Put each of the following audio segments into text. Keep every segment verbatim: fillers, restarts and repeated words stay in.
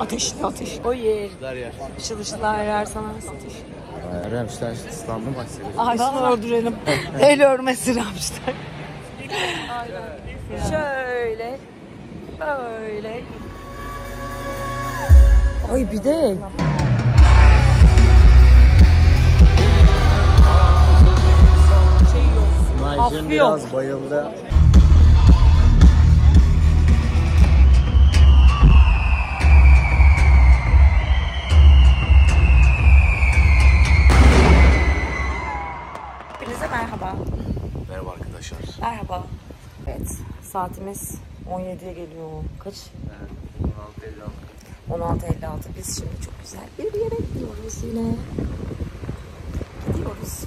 Ateşli ateş. O yer. Işıl ışıl her yer sana nasıl ateş. Rammstein İstanbul'u bahsediyor. Ağaçtan öldürelim. El örmesi Rammstein. Şöyle. Böyle. Ay bir de. Naycim biraz bayıldı. Hepinize merhaba. Merhaba arkadaşlar. Merhaba. Evet, saatimiz on yediye geliyor. Kaç? on altı elli altı. on altı elli altı. Biz şimdi çok güzel bir yere gidiyoruz yine. Gidiyoruz.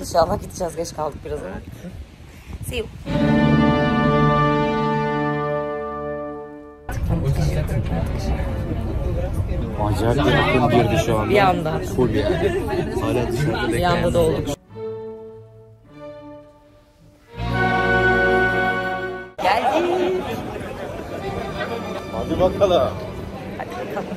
İnşallah gideceğiz. Geç kaldık biraz ama. See you. Acayip bir akım girdi şu anda. Bir anda. Full yani. Hala dışarıda bir anda da olduk. Geldik. Hadi bakalım. Hadi bakalım.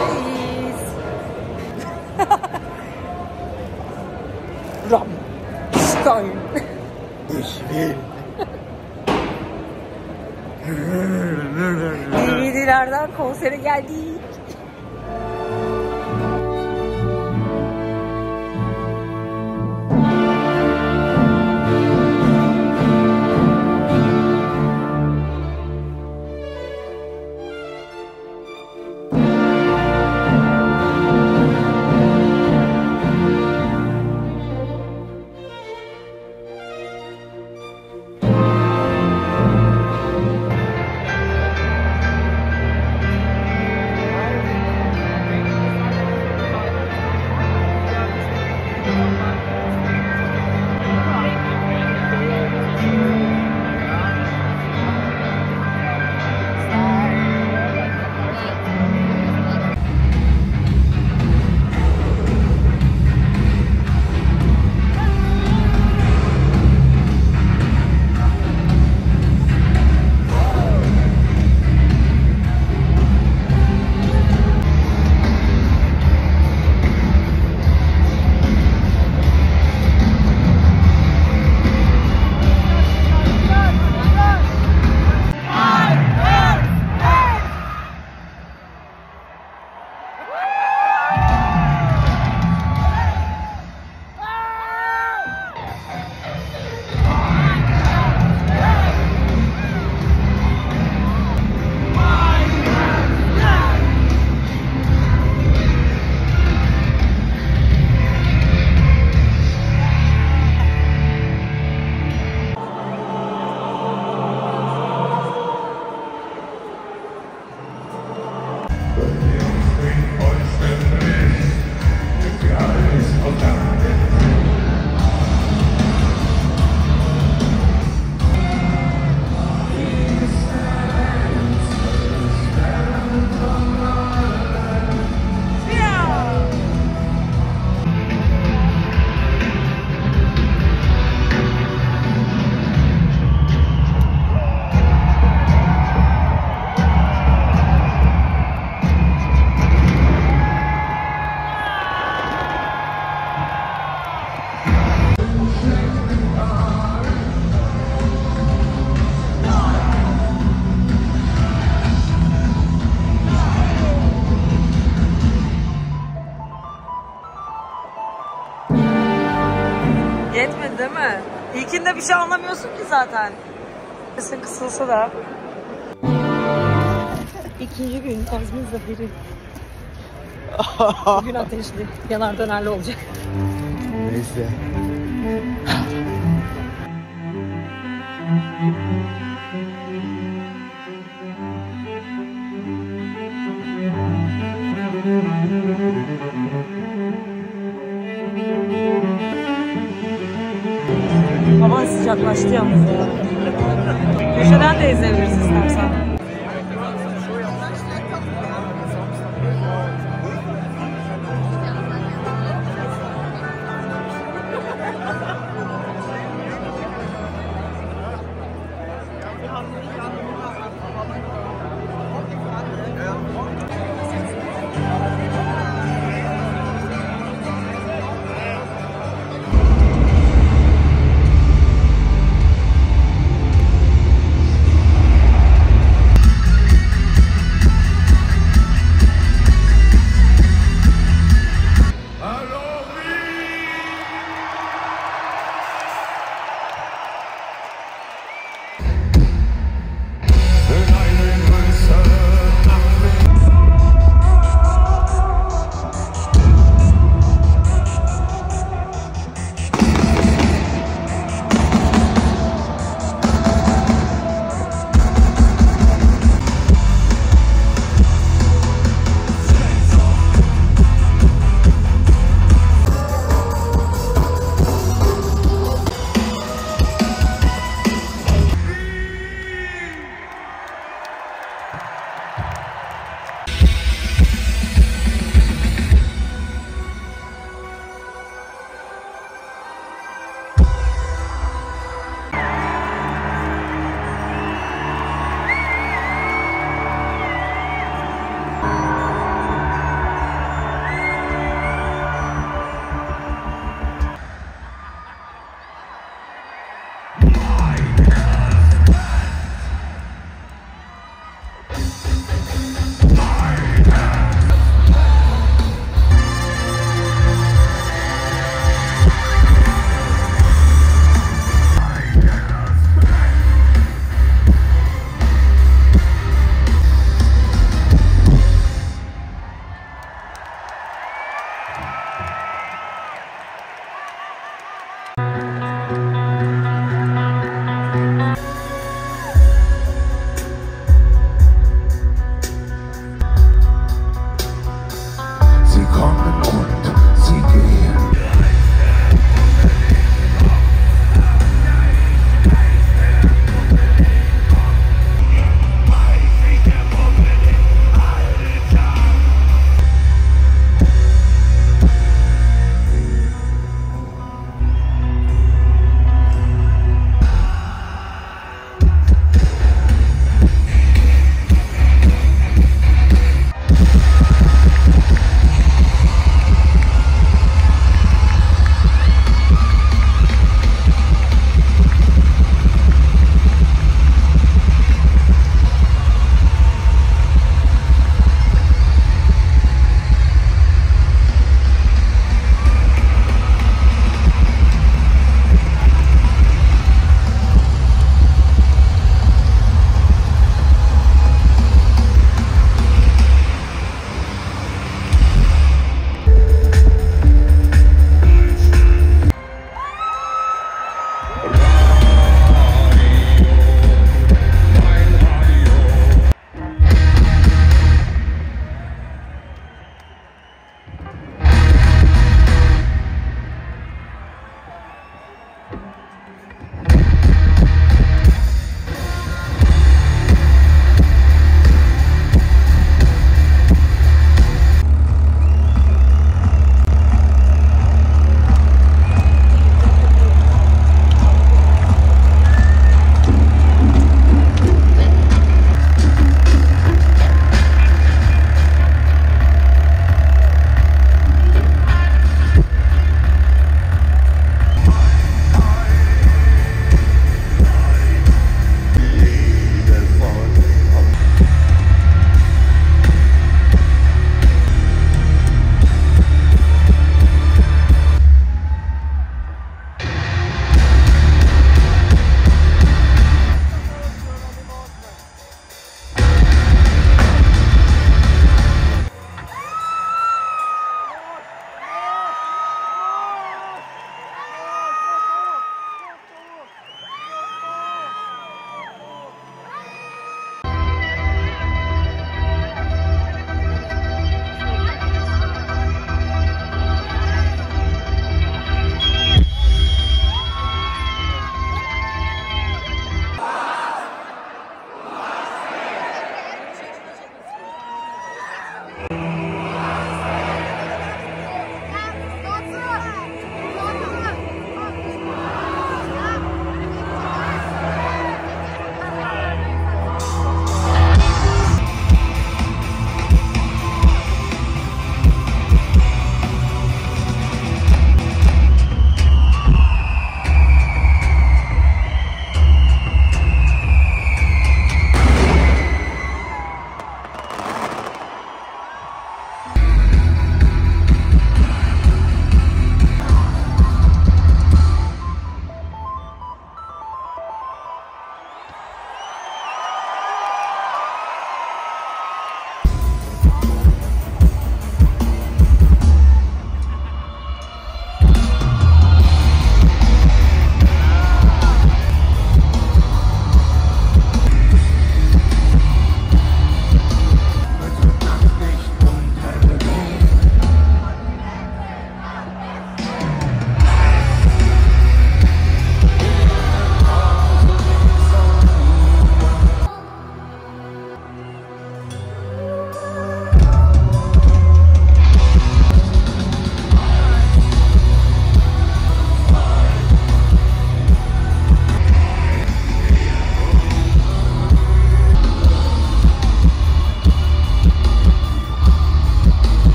İçerideyiz. Rammstein. D V D'lerden konsere geldik. Yetmedi değil mi? İlkinde bir şey anlamıyorsun ki zaten. Sesin kısılsa da. İkinci gün Ozan'ın zaferi. Bugün ateşli. Yanar dönerli olacak. Neyse. Hava sıcaklaştı yalnız ya. Köşeden de izleyebilirsin istersen.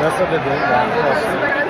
Nasıl dedi? Ben de Afrika. İstemem.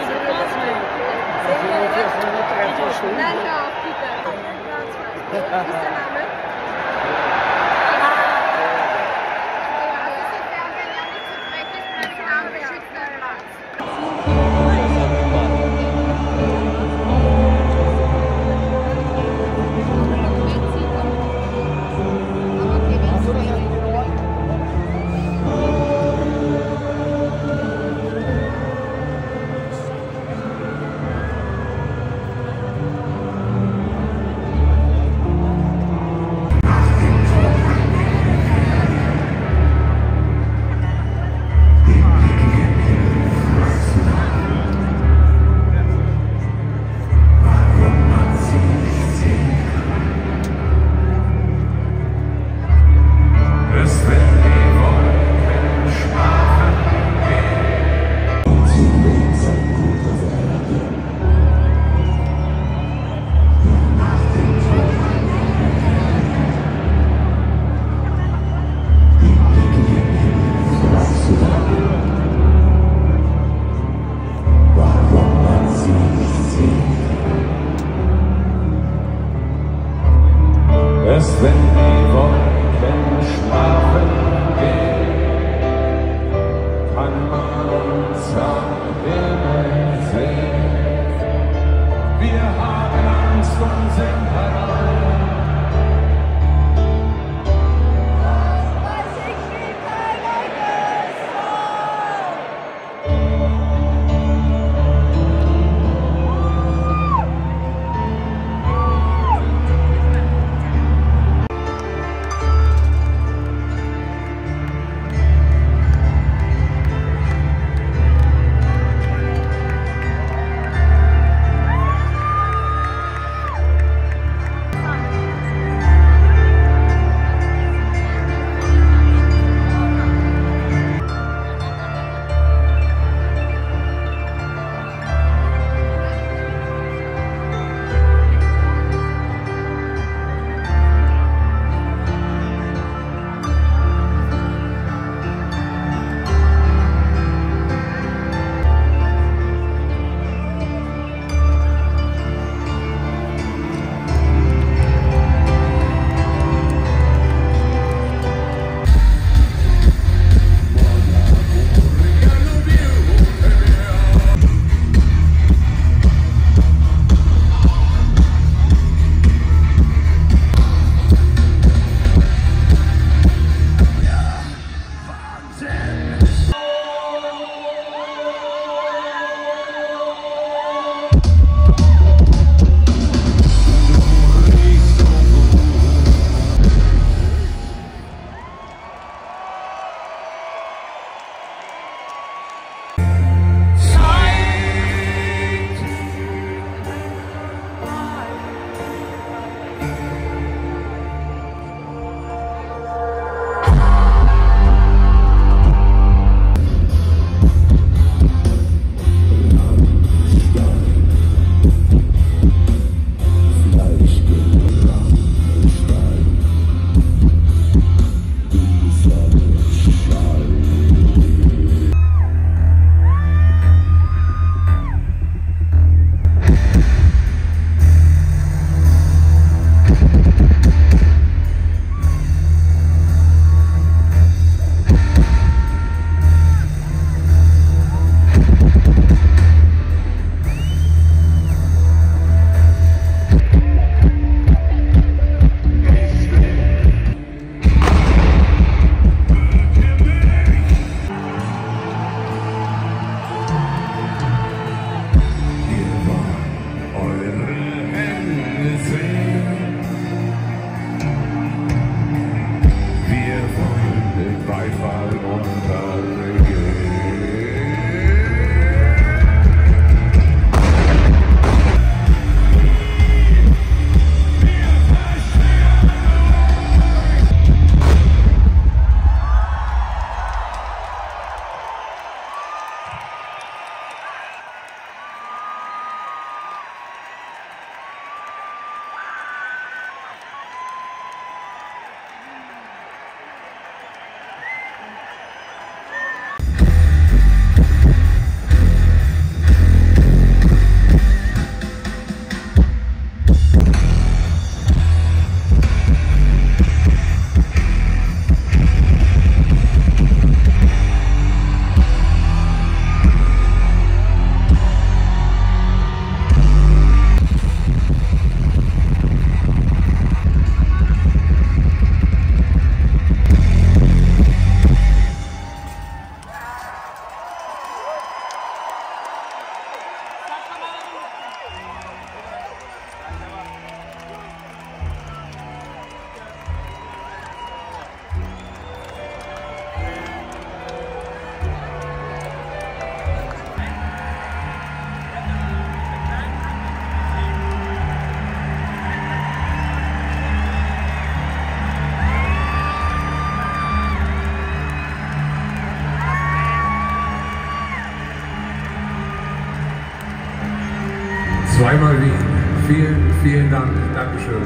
zweimal Wien. Vielen, vielen Dank. Dankeschön.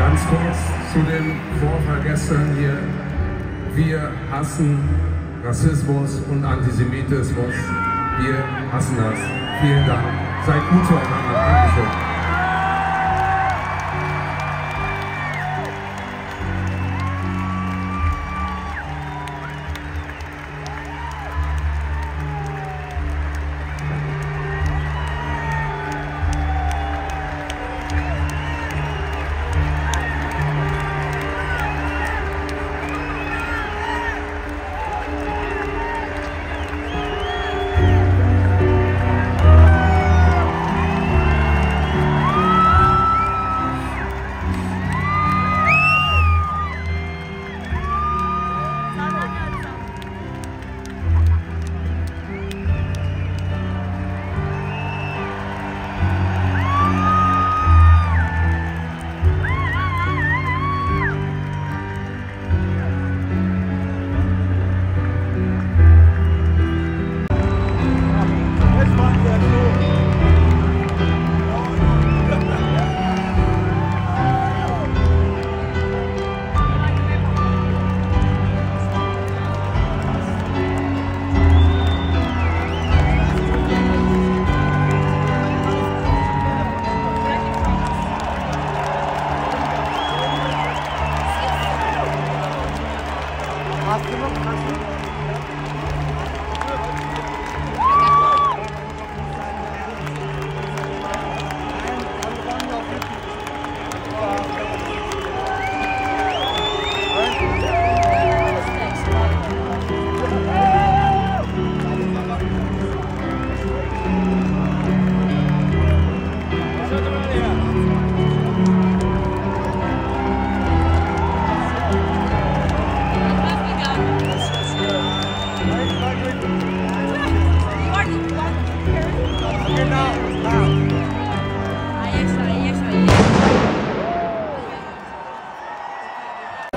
Ganz kurz zu dem Vorfall gestern hier. Wir hassen Rassismus und Antisemitismus. Wir hassen das. Vielen Dank. Seid gut zueinander. Dankeschön.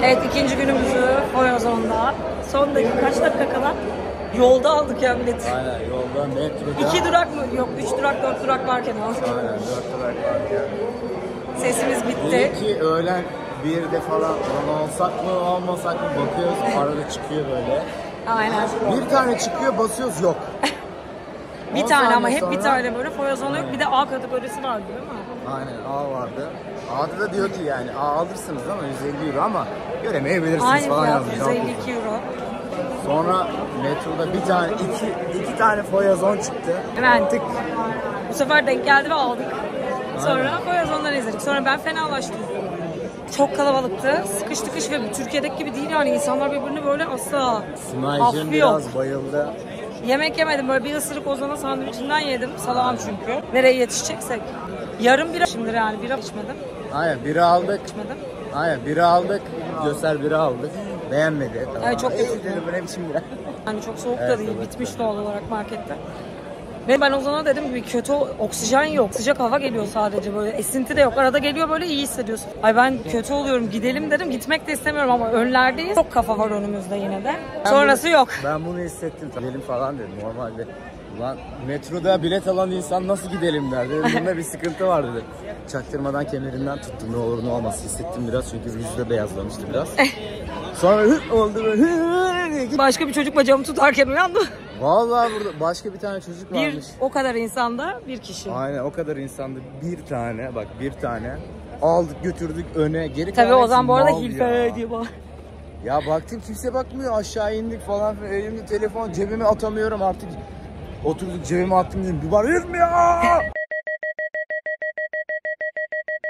Evet, ikinci günümüzü Feuerzone'da. Son dakika, kaç dakika kala? Yolda aldık ya bileti. Aynen, yolda metroda. İki durak mı? Yok, üç durak, dört durak varken aldık. Aynen, dört durak varken. Sesimiz bitti. İki öğlen birde falan alsak mı almasak mı bakıyoruz, arada çıkıyor böyle. Aynen. Bir tane çıkıyor, basıyoruz, yok. Bir tane ama hep sonra... bir tane böyle Feuerzone yok, bir de A kategorisi vardı değil mi? Aynen, A vardı. A'da da diyor ki yani A alırsınız ama yüz elli euro ama göremeyebilirsiniz. Aynı falan yazmış. yüz elli iki euro. Sonra metroda bir tane, iki, iki tane Feuerzone çıktı. Hemen tık. Bu sefer denk geldi ve aldık. Sonra Feuerzone'dan izledik. Sonra ben fenalaştım. Çok kalabalıktı, sıkış tıkış ve Türkiye'deki gibi değil yani, insanlar birbirini böyle asla affı yok. Bayıldı. Yemek yemedim, böyle bir ısırık Ozan'a sandviçinden yedim, salam çünkü. Nereye yetişeceksek. Yarım bira şimdi yani, bira içmedim. Aynen, bira aldık. İçmedim. Aynen, bira aldık, göster bira aldık. Beğenmedi. Tamam. Ay, çok kötü. Ne biçim bira? Yani çok soğuk da evet, değil, bitmiş doğal olarak markette. Ve ben Ozan'a dedim gibi kötü, oksijen yok. Sıcak hava geliyor sadece, böyle esinti de yok. Arada geliyor, böyle iyi hissediyorsun. Ay ben kötü oluyorum, gidelim dedim. Gitmek de istemiyorum ama önlerdeyiz. Çok kafa var önümüzde yine de. Ben sonrası bunu, yok. Ben bunu hissettim. Gidelim falan dedim normalde. Ulan metroda bilet alan insan nasıl gidelim der. Dedim, bunda bir sıkıntı var dedi. Çaktırmadan kemerinden tuttum, ne olur ne olmaz. Hissettim biraz çünkü yüzü de beyazlamıştı biraz. Sonra hı oldu böyle, hı, başka bir çocuk bacağımı tutarken uyandı. Vallahi burada başka bir tane çocuk varmış. Bir, o kadar insanda bir kişi. Aynen, o kadar insanda bir tane, bak bir tane. Aldık götürdük öne, geri kalan. Tabii Ozan bu arada hilfe diye bak. Ya baktım kimse bakmıyor, aşağı indik falan. Elimde telefon, cebime atamıyorum artık. Oturduk, cebime attım dedim, bir bağırır mı ya?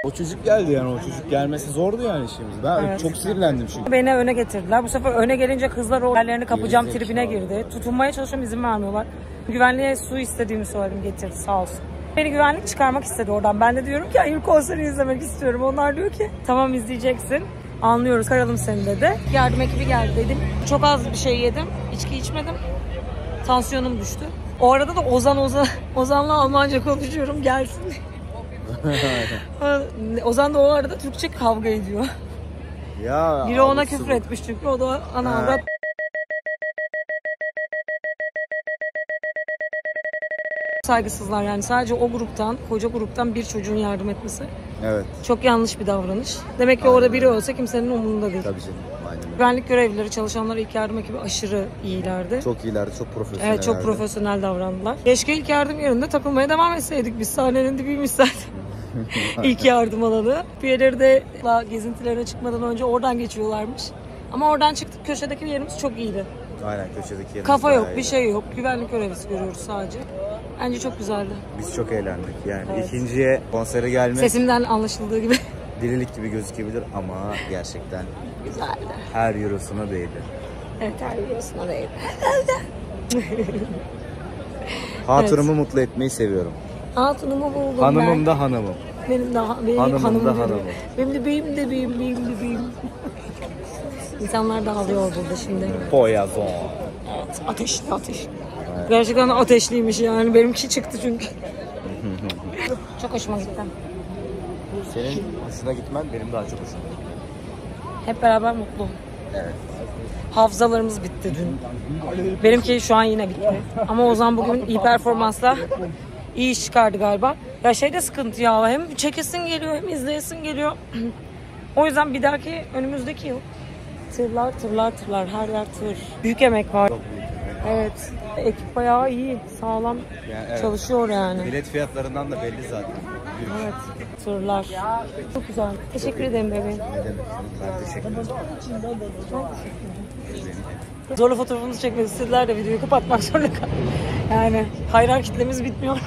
O çocuk geldi yani, o çocuk gelmesi zordu yani işimiz. Ben evet, çok sinirlendim çünkü. Beni öne getirdiler. Bu sefer öne gelince kızlar o yerlerini kapacağım tribine girdi. Tutunmaya çalışıyorum, izin vermiyorlar. Güvenliğe su istediğimi söyledim, getirdi sağ olsun. Beni güvenlik çıkarmak istedi oradan. Ben de diyorum ki hayır, konseri izlemek istiyorum. Onlar diyor ki tamam izleyeceksin. Anlıyoruz, karalım seni dedi. Yardım ekibi geldi dedim. Çok az bir şey yedim. İçki içmedim. Tansiyonum düştü. O arada da Ozan Ozan Ozan'la Almanca konuşuyorum, gelsin. Ozan da o arada Türkçe kavga ediyor. Ya, biri ona küfür etmiş çünkü, o da ana avrat. Saygısızlar yani, sadece o gruptan, koca gruptan bir çocuğun yardım etmesi. Evet. Çok yanlış bir davranış. Demek ki aynen. Orada biri olsa kimsenin umurunda değil. Tabii canım. Aynen. Güvenlik görevlileri, çalışanlara ilk yardım ekibi aşırı iyilerdi. Çok iyilerdi, çok profesyonel. Evet, çok herhalde. Profesyonel davrandılar. Keşke ilk yardım yerinde takılmaya devam etseydik. Biz sahnenin dibiymiş zaten. İlk yardım alanı. Üyeleri de gezintilerine çıkmadan önce oradan geçiyorlarmış. Ama oradan çıktık, köşedeki yerimiz çok iyiydi. Aynen, köşedeki yerimiz. Kafa yok, iyi. Bir şey yok. Güvenlik görevlisi görüyoruz sadece. Bence çok güzeldi. Biz çok eğlendik. Yani evet. İkinciye konsere gelmek... Sesimden anlaşıldığı gibi. Delilik gibi gözükebilir ama gerçekten... Güzeldi. Her eurosuna değdi. Evet, her eurosuna değdi. Hatun'umu evet. Mutlu etmeyi seviyorum. Hatun'umu buldum hanımım ben. Hanımım da hanımım. Benim de benim hanımım. Hanımım da hanımım. Benim de beyim de beyim, beyim de beyim. İnsanlar da ağlıyor burada şimdi. Feuerzone. Evet, ateşli ateşli. Gerçekten ateşliymiş yani. Benimki çıktı çünkü. Çok hoşuma gitti. Senin hoşuna gitmen benim daha çok hoşuma gitti. Hep beraber mutlu. Evet. Hafızalarımız bitti dün. Benimki şu an yine bitti. Ama Ozan bugün iyi performansla iyi iş çıkardı galiba. Ya şey de sıkıntı ya. Hem çekesin geliyor hem izleyesin geliyor. O yüzden bir dahaki önümüzdeki yıl. Tırlar tırlar tırlar. Her yer tır. Büyük emek var. Evet. Ekip bayağı iyi, sağlam yani, evet. Çalışıyor yani. Bilet fiyatlarından da belli zaten. Büyük. Evet, tırlar. Çok güzel. Teşekkür çok ederim bebeğim. Ne demek? Ben teşekkür ederim. Zorla fotoğrafımızı çekmek istediler de videoyu kapatmak zorunda kaldı. Yani hayran kitlemiz bitmiyor.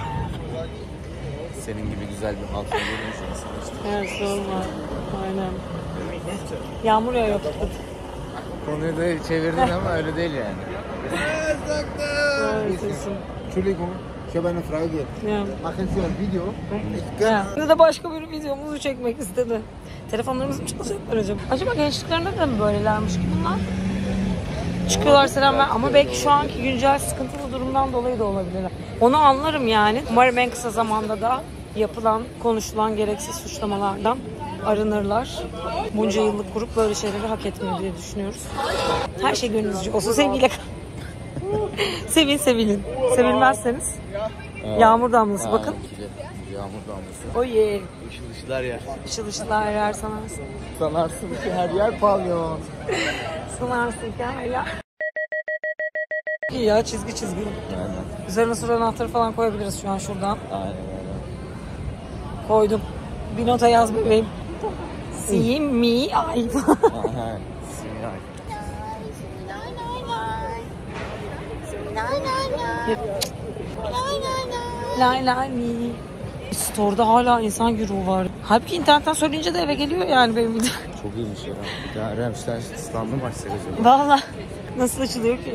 Senin gibi güzel bir halk görüyoruz. Evet, sorma. Aynen. Yağmur yağıyor. Konuyu da çevirdin ama öyle değil yani. Entschuldigung, ich habe eine Frage. Machen Sie ein Video? Şimdi de başka bir videomuzu çekmek istedi. Telefonlarımız mı çalışacaklar acaba? Acaba gençliklerinde de mi böylelermiş ki bunlar? Çıkıyorlar selam ver ama belki şu anki güncel sıkıntılı durumdan dolayı da olabilir. Onu anlarım yani. Umarım en kısa zamanda da yapılan, konuşulan gereksiz suçlamalardan arınırlar. Bunca yıllık grup böyle şeyleri hak etmiyor diye düşünüyoruz. Her şey gönlünüzce olsun. Sevgiyle kalın. Sevin sevinin. Sevilmezseniz yağmur damlası bakın. Yağmur damlası. Oye. Işıl ışılar yer. Işıl ışılar yer sanarsın. Sanarsın ki her yer pavyon. Sanarsın ki her yer. İyi ya, çizgi çizgi. Aynen. Üzerine soru anahtarı falan koyabiliriz şu an şuradan. Aynen öyle. Koydum. Bir nota yaz bebeğim. See me I. Aynen. See me I. Lay lay lay. Lay lay lay. Lay lay mi. Store'da hala insan güruhu var. Halbuki internetten söyleyince de eve geliyor yani benim videom. Çok iyiymiş ya. Ya Rammstein standı mı açsak acaba? Valla. Nasıl açılıyor ki?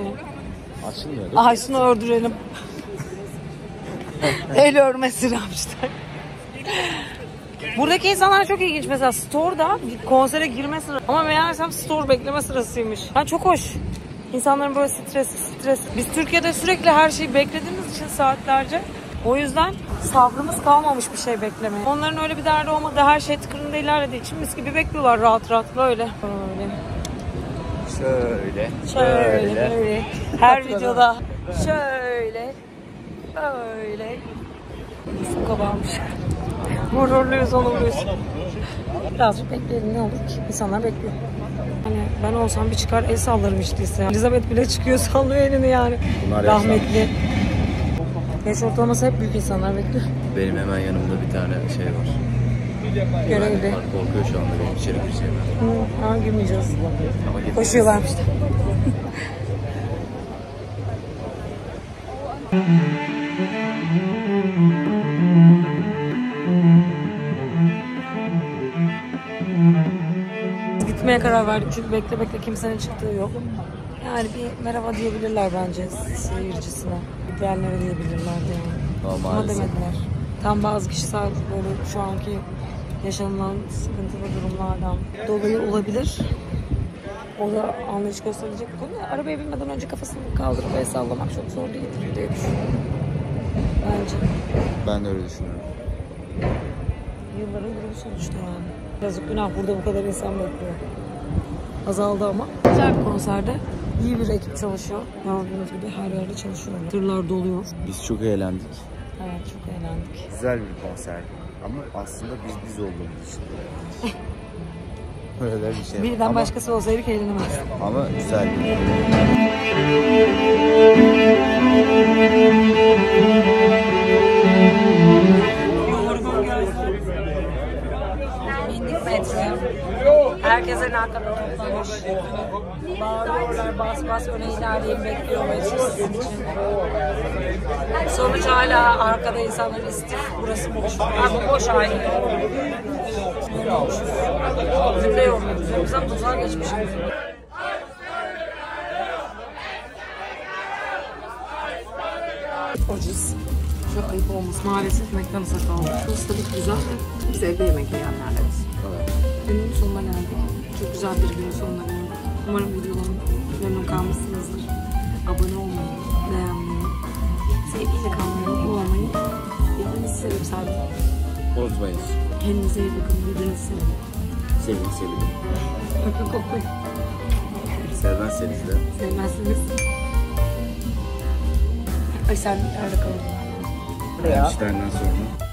Açılmıyor değil mi? Ay şunu ördürelim. El örmesi Rammstein. Buradaki insanlar çok ilginç. Mesela Store'da konsere girme sırası. Ama meğersem Store bekleme sırasıymış. Ha çok hoş. İnsanların böyle stresi, stresi. Biz Türkiye'de sürekli her şeyi beklediğimiz için saatlerce. O yüzden sabrımız kalmamış bir şey beklemeye. Onların öyle bir derdi olmadığı, her şey tıkırında ilerlediği için mis gibi bekliyorlar rahat rahat böyle. Böyle. Şöyle. Şöyle. Böyle. Her videoda. Şöyle. Böyle. Ufuk kabarmış. Gururluyuz, onurluyuz. Birazcık bekleyelim, ne olur ki? İnsanlar bekliyor. Hani ben olsam bir çıkar el sallarım işteyse. Elizabeth bile çıkıyor, sallıyor elini yani. Bunlar rahmetli. Yaş ortalaması hep büyük insanlar bekliyor. Benim hemen yanımda bir tane şey var. Görevli. Korkuyor şu anda, benim içeri bir şey var. Hı, ama girmeyeceğiz. Koşuyorlarmış da. Gitmeye karar verdik çünkü bekle bekle kimsenin çıktığı yok. Yani bir merhaba diyebilirler bence seyircisine. Diğerlere diyebilirlerdi yani. Ama demediler. Tam bazı kişisel böyle şu anki yaşanılan sıkıntılı durumlardan dolayı olabilir. O da anlayış gösterecek bir konu. Arabaya binmeden önce kafasını kaldırıp el sallamak çok zor değildir diye düşünüyorum. Bence. Ben de öyle düşünüyorum. Yılların grubu sonuçta yani. Yazık günah, burada bu kadar insan bekliyor. Azaldı ama. Güzel bir konserde. İyi bir ekip çalışıyor. Gördüğünüz gibi her yerde çalışıyor. Tırlar doluyor. Biz çok eğlendik. Evet, çok eğlendik. Güzel bir konser. Ama aslında biz biz olduğumuz için. Böyle bir şey. Birden ama, başkası olsaydı eğlenemezdik. Ama güzel. Yorgun gözlü. Bindik metroya. Herkesin arkada toplamış. Bağırıyorlar, bas bas öne ilerleyin, bekliyor meclis sizin için. Sonuç hala arkada insanlar istif. Burası boş. Abi boş aynı. Bizim de yok. Bizim tuzağa geçmişiz. Ucuz. Çok ayıp olmuş. Maalesef McDonald's hatalı. Burası da bir güzel ve biz evde yemek yiyenlerleriz. Günün sonuna geldik. Çok güzel bir günün sonuna geldik. Umarım videolarım memnun kalmışsınızdır. Abone olmayı, beğenmeyi, sevgiyle kalmayı, kullanmayı, birbirinizi sevip sadece unutmayın. Kendinize iyi bakın, birbirinizi sevin. Sevin, sevin. Bakın, koklayın. Sevmezseniz de. Sevmezseniz. Ay sen nerede kalın? Rammstein'den sonra.